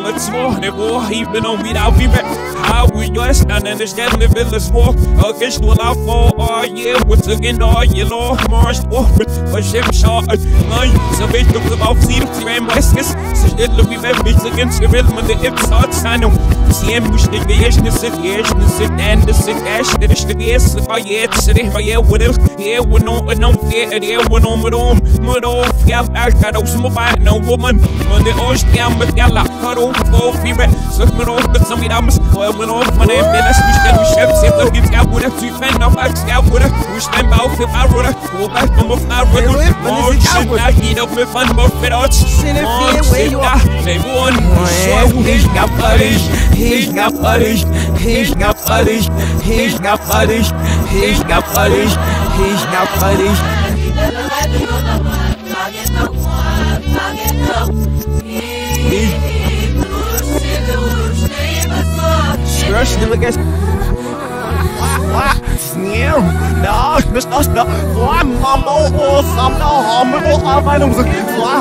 let's more and war, even on me, I'll be back. I will yes, and understand the business war. Against what I fall, oh yeah, what's again, oh you know, Mars war, but ship shot, my salvation about freedom, grand masses. Such little remembrance against the rhythm of the hips, hard sign of CM, the creation, and the sick ash, that is the yes, if I yet sit if I yeah, with him, yeah, with no, and no fear, and yeah, with no, with all, with all, yeah, I got out some of my no woman, when the ocean. I'm a gala, cut off, go free red. So I'm off, but some of them went off, my name, then I switched them, we shall say, look, it's got with us, we find out, I got with us, we stand out, if I run, go back, I'm off, I run, oh, shit, I eat up with fun, but it all, shit, they won, so he's got Rush the biggest. New. No, this not no. I'm more awesome. No, I'm more awesome. I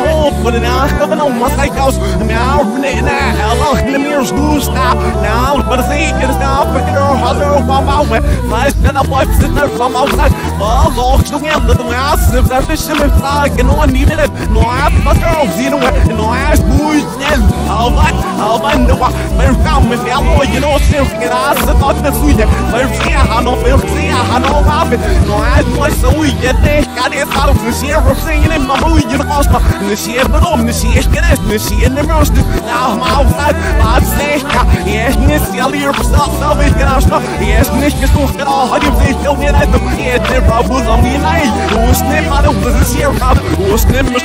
hope for the now. Come on, my side house. Now, hello, the mirrors loose now. Now, but the thing is now, but your other one out with. Life and a wife sitting there from outside. Oh, Lord, the wind, the glass, if that fish in the flag, and no one needed it. No, I have my girls, you know what? No, I have boys, yes. I'll buy no one. We're down with the alloy, you know, something and I said, not the sweet. We're clear, I know, we're clear, I know, I've been. No, I was so we get there. Got it out of the sheriff singing in my boy, you know, and the sheriff, but on the sheriff, get it, the sheriff, and the roast. Now, my outside, I'd say, yes, Miss Yellier, salvation, and I'll stop. Yes, Miss, just look at all, how you say, don't get at them. Yes, they're problems on the night. Who's them? I don't want to see around. Who's them? My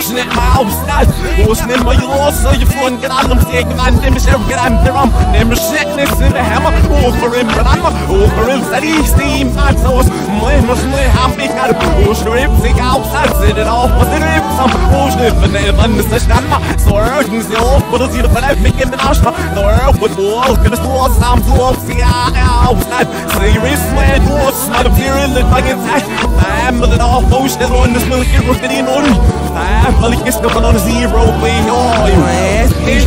outside. Who's them? My loss, so you phone get out of I'm never sure get I'm there. I'm never sickness in the hammer. Over him, but I'm over him. That he steam my toes. My muscle, I'm big. I'm push the ribs outside. Sit it off with the ribs. I'm push the banana. I'm such an animal. So urgent, the old bullets. You know, but I'm making the national. The earth would walk in the stores. I'm too off the outside. Serious man, what's not a fear in the fucking sack. I'm a little push that on this milk. It was getting on. I'm like it's the banana zero. We know. Has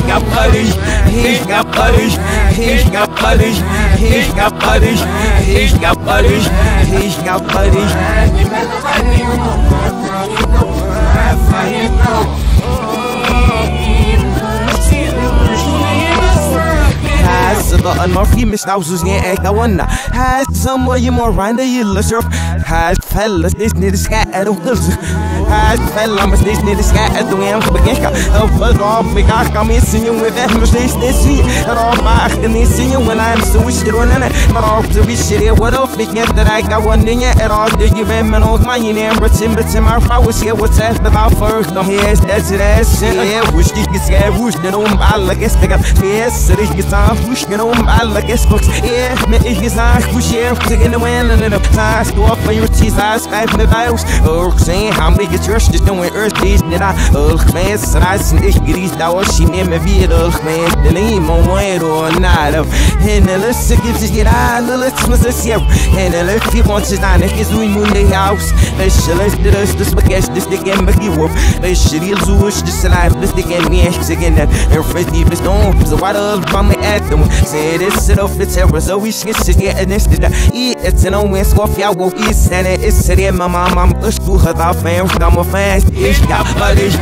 fell, I'm a snitch near the sky at the way I'm beginning. But all big I come in singing with that mistake, this year. And all my acting singing when I'm so still in it. But all to be shitty, what else begins that I got one thing at all? Do you remember my name? But in my flowers here, what's that about first? I'm here, that's it, that's it. Yeah, wish you could scare, wish that on my luck is pick up. Yes, it is time, wish that on my luck is books. Yeah, man, it is time, wish you taking the wind and then up time. Store for your cheese, I swipe the vials. Oh, saying how many. Just doing earth days that I man, so I send it grease that was she made me be the man, the name on one or not of and the list to give to get out the list was a serum and the left he wants his honor is we moon the house. They shall let us this baggage this the game but he whoop. They should use this alive this the game me ask again that every deep is gone. So why the from the at them say this sit off the terror so we should sit here and this did eat it's an own scoff y'all woke east and it's sitting my mom us to her fam. I'm fast, he's got buddies.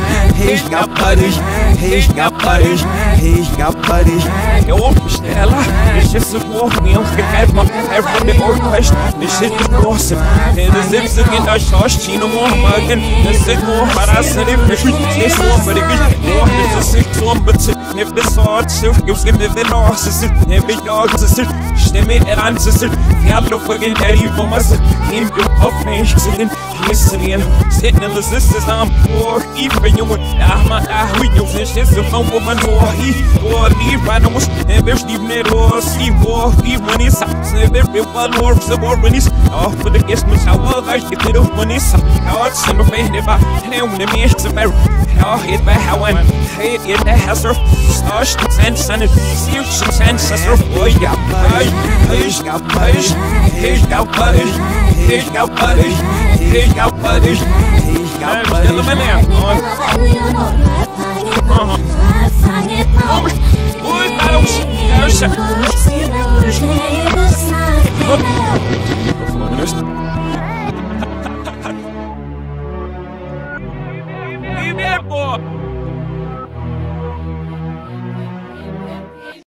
Eu ouço ela, deixa se for, me eu que quero uma erva de orquestra, deixa se força. Eles dizem que tá chostino mormagen, deixa se for para ser difícil, deixa se for difícil, deixa se for difícil. If this hard shit, you give me the narcissist, every dog is a stimmy and I'm just no fucking daddy for myself. Him you up and sitting, listening, sitting in the sisters, I'm poor, even you would I we use this shit so no woman or he or leave I know never sleep net or sleep or leave when it's everyone or subordinates off for the guest which I will I get it up when it's hard summer pain if I know the me to marry. I'll hit by how I hate it that has her. Stars to sense and it feels to sense as her boy. He's got buddies. Acabou!